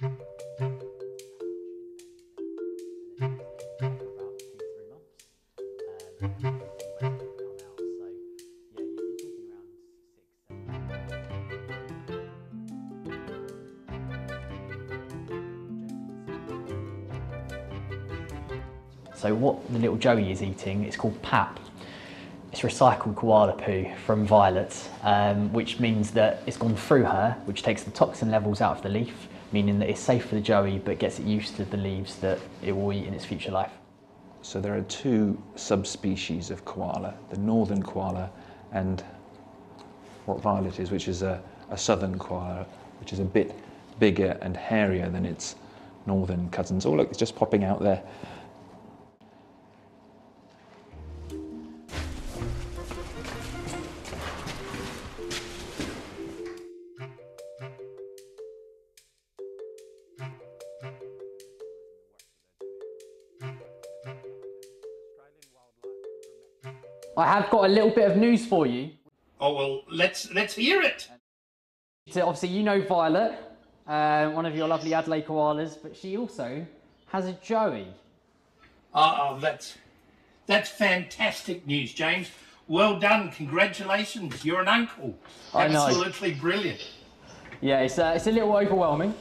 So what the little Joey is eating, it's called pap. It's recycled koala poo from Violet, which means that it's gone through her, which takes the toxin levels out of the leaf, meaning that it's safe for the Joey, but gets it used to the leaves that it will eat in its future life. So there are two subspecies of koala, the northern koala and what Violet is, which is a southern koala, which is a bit bigger and hairier than its northern cousins. Oh look, it's just popping out there. I have got a little bit of news for you. Oh, well, let's hear it. So obviously, you know Violet, one of your lovely Adelaide koalas, but she also has a Joey. Oh, that's fantastic news, James. Well done, congratulations. You're an uncle. I know. Absolutely brilliant. Yeah, it's a little overwhelming.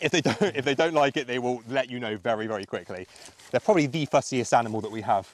If they don't like it, they will let you know very, very quickly. They're probably the fussiest animal that we have.